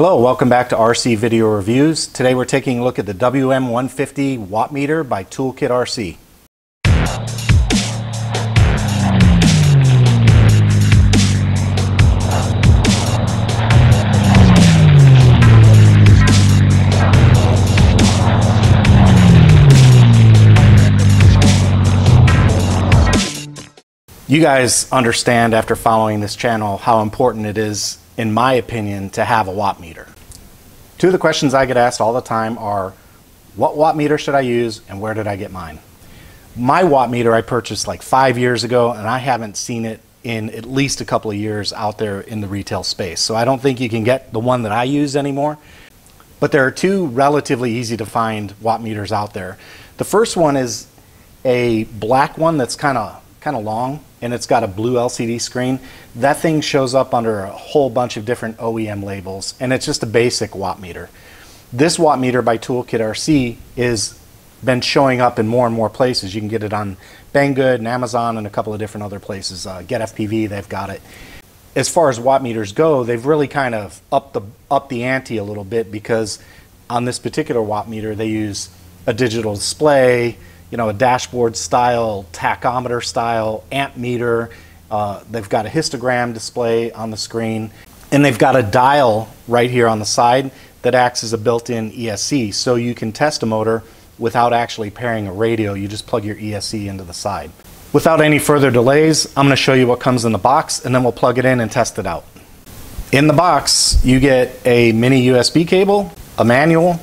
Hello, welcome back to RC Video Reviews. Today we're taking a look at the WM150 watt meter by ToolkitRC. You guys understand after following this channel how important it is, in my opinion, to have a watt meter. Two of the questions I get asked all the time are, what watt meter should I use and where did I get mine? My watt meter I purchased like 5 years ago and I haven't seen it in at least a couple of years out there in the retail space. So I don't think you can get the one that I use anymore. But there are two relatively easy to find watt meters out there. The first one is a black one that's kind of long, and it's got a blue LCD screen. That thing shows up under a whole bunch of different OEM labels, and it's just a basic watt meter. This watt meter by ToolkitRC has been showing up in more and more places. You can get it on Banggood and Amazon and a couple of different other places. GetFPV, they've got it. As far as watt meters go, they've really kind of upped the ante a little bit, because on this particular watt meter, they use a digital display, you know, a dashboard style, tachometer style, amp meter. They've got a histogram display on the screen, and they've got a dial right here on the side that acts as a built-in ESC, so you can test a motor without actually pairing a radio. You just plug your ESC into the side. Without any further delays, I'm going to show you what comes in the box, and then we'll plug it in and test it out. In the box, you get a mini USB cable, a manual,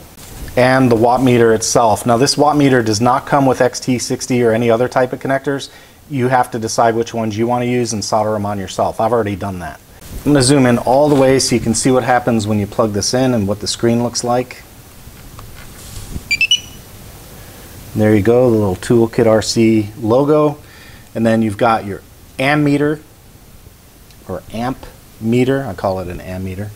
and the watt meter itself. Now, this watt meter does not come with XT60 or any other type of connectors. You have to decide which ones you want to use and solder them on yourself. I've already done that. I'm going to zoom in all the way so you can see what happens when you plug this in and what the screen looks like. There you go, the little ToolkitRC logo. And then you've got your ammeter, or amp meter. I call it an ammeter.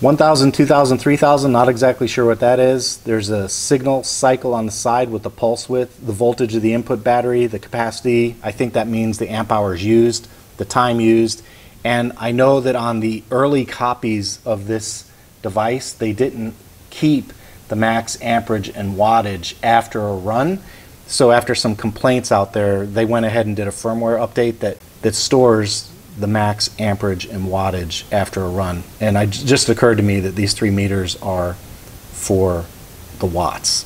1,000, 2,000, 3,000, not exactly sure what that is. There's a signal cycle on the side with the pulse width, the voltage of the input battery, the capacity. I think that means the amp hours used, the time used. And I know that on the early copies of this device, they didn't keep the max amperage and wattage after a run. So after some complaints out there, they went ahead and did a firmware update that stores the max amperage and wattage after a run. And it just occurred to me that these 3 meters are for the watts.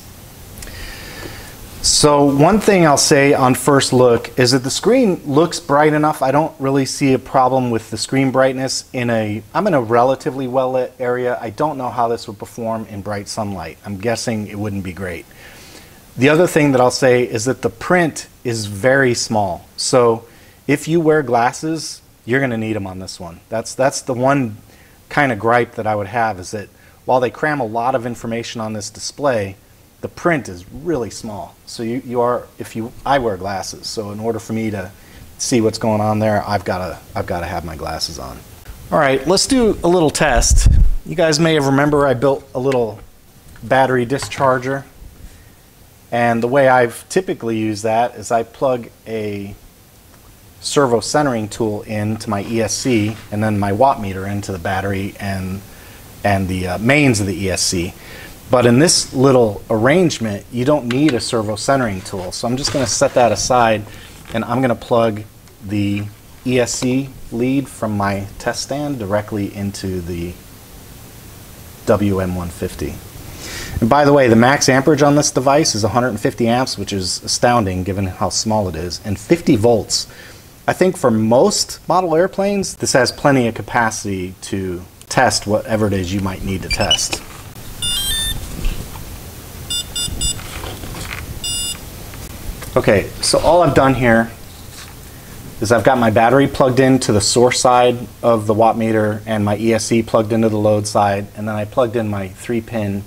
So one thing I'll say on first look is that the screen looks bright enough. I don't really see a problem with the screen brightness. I'm in a relatively well-lit area. I don't know how this would perform in bright sunlight. I'm guessing it wouldn't be great. The other thing that I'll say is that the print is very small. So if you wear glasses, you're going to need them on this one. That's the one kind of gripe that I would have, is that while they cram a lot of information on this display, the print is really small. So I wear glasses. So in order for me to see what's going on there, I've got to have my glasses on. All right, let's do a little test. You guys may have remember I built a little battery discharger, and the way I've typically used that is I plug a servo centering tool into my ESC, and then my watt meter into the battery and the mains of the ESC. But in this little arrangement, you don't need a servo centering tool. So I'm just going to set that aside, and I'm going to plug the ESC lead from my test stand directly into the WM150. And by the way, the max amperage on this device is 150 amps, which is astounding given how small it is, and 50 volts. I think for most model airplanes, this has plenty of capacity to test whatever it is you might need to test. Okay, so all I've done here is I've got my battery plugged into the source side of the watt meter and my ESC plugged into the load side, and then I plugged in my 3-pin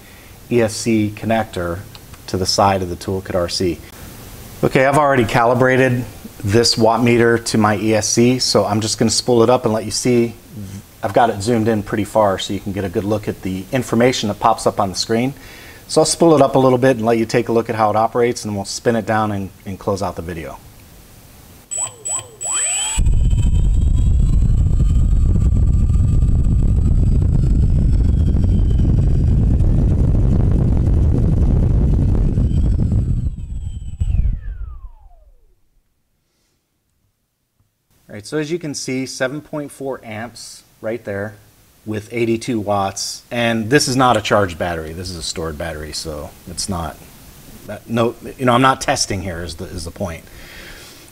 ESC connector to the side of the ToolkitRC. Okay, I've already calibrated this watt meter to my ESC, so I'm just going to spool it up and let you see. I've got it zoomed in pretty far so you can get a good look at the information that pops up on the screen. So I'll spool it up a little bit and let you take a look at how it operates, and we'll spin it down and close out the video. right? So as you can see, 7.4 amps right there with 82 watts. And this is not a charged battery. This is a stored battery, so it's not, no, you know, I'm not testing here is the point.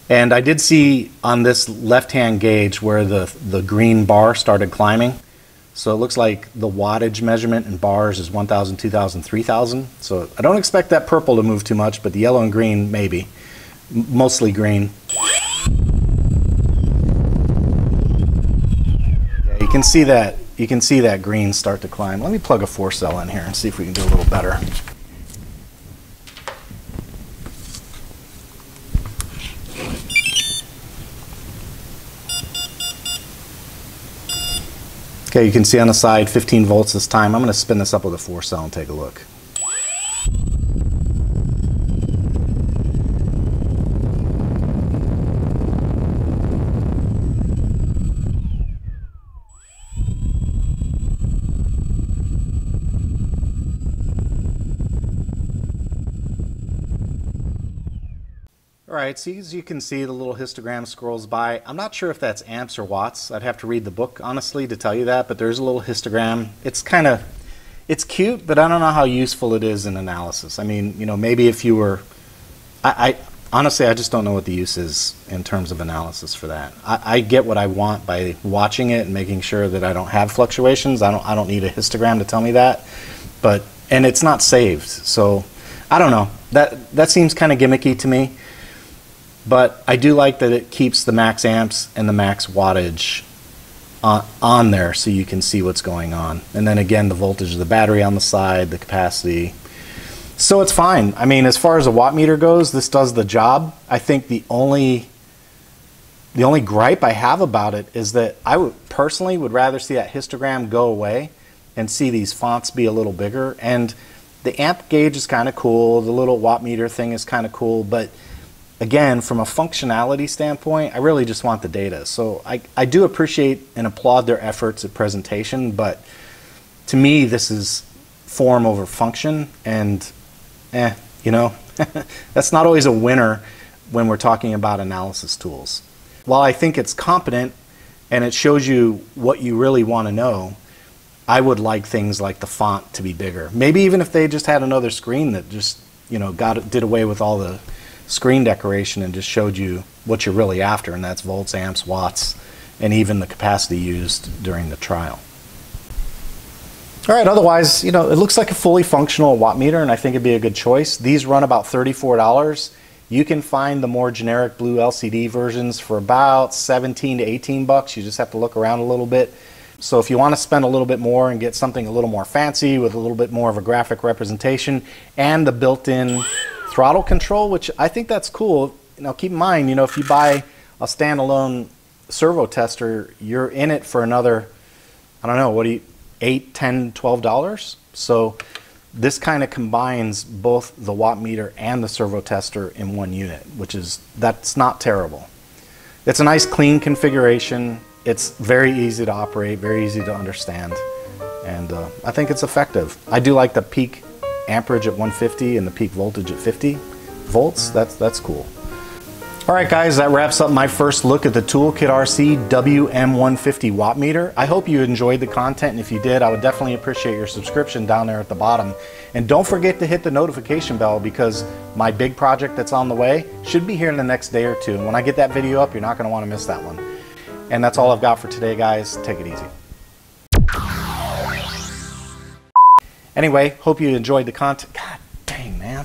And I did see on this left-hand gauge where the green bar started climbing. So it looks like the wattage measurement in bars is 1,000, 2,000, 3,000. So I don't expect that purple to move too much, but the yellow and green, maybe. Mostly green. Yeah, you can see that. You can see that green start to climb. Let me plug a 4-cell in here and see if we can do a little better. Okay, you can see on the side 15 volts this time. I'm going to spin this up with a 4-cell and take a look. Alright, so as you can see, the little histogram scrolls by. I'm not sure if that's amps or watts. I'd have to read the book, honestly, to tell you that, but there's a little histogram. It's kind of, it's cute, but I don't know how useful it is in analysis. I mean, you know, maybe if you were, honestly, I just don't know what the use is in terms of analysis for that. I get what I want by watching it and making sure that I don't have fluctuations. I don't need a histogram to tell me that, but, and it's not saved, so I don't know. That seems kind of gimmicky to me. But I do like that it keeps the max amps and the max wattage on there so you can see what's going on. And then again, the voltage of the battery on the side, the capacity. So it's fine. I mean, as far as a watt meter goes, this does the job. I think the only gripe I have about it is that I would personally would rather see that histogram go away and see these fonts be a little bigger. And the amp gauge is kind of cool. The little watt meter thing is kind of cool, but again, from a functionality standpoint, I really just want the data. So I do appreciate and applaud their efforts at presentation, but to me, this is form over function, and you know, that's not always a winner when we're talking about analysis tools. While I think it's competent and it shows you what you really want to know, I would like things like the font to be bigger. Maybe even if they just had another screen that just, you know, did away with all the screen decoration and just showed you what you're really after, and that's volts, amps, watts, and even the capacity used during the trial. All right, otherwise, you know, it looks like a fully functional watt meter, and I think it'd be a good choice. These run about $34. You can find the more generic blue LCD versions for about 17 to 18 bucks. You just have to look around a little bit. So if you want to spend a little bit more and get something a little more fancy with a little bit more of a graphic representation and the built-in throttle control, which I think that's cool. Now keep in mind, you know, if you buy a standalone servo tester, you're in it for another, I don't know, what do you, $8, $10, $12? So this kind of combines both the watt meter and the servo tester in one unit, which is, that's not terrible. It's a nice clean configuration. It's very easy to operate, very easy to understand. And I think it's effective. I do like the peak amperage at 150 and the peak voltage at 50 volts. That's cool. All right, guys, that wraps up my first look at the ToolkitRC WM150 watt meter. I hope you enjoyed the content, and if you did, I would definitely appreciate your subscription down there at the bottom. And don't forget to hit the notification bell, because my big project that's on the way should be here in the next day or two. And when I get that video up, you're not going to want to miss that one. And that's all I've got for today, guys. Take it easy. Anyway, hope you enjoyed the content. God dang, man.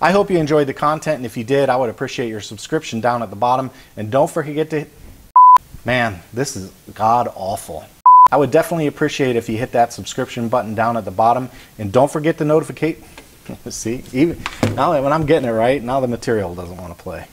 I hope you enjoyed the content, and if you did, I would appreciate your subscription down at the bottom. And don't forget to, man, this is god awful. I would definitely appreciate if you hit that subscription button down at the bottom, and don't forget to notificate. See, even now when I'm getting it right, now the material doesn't want to play.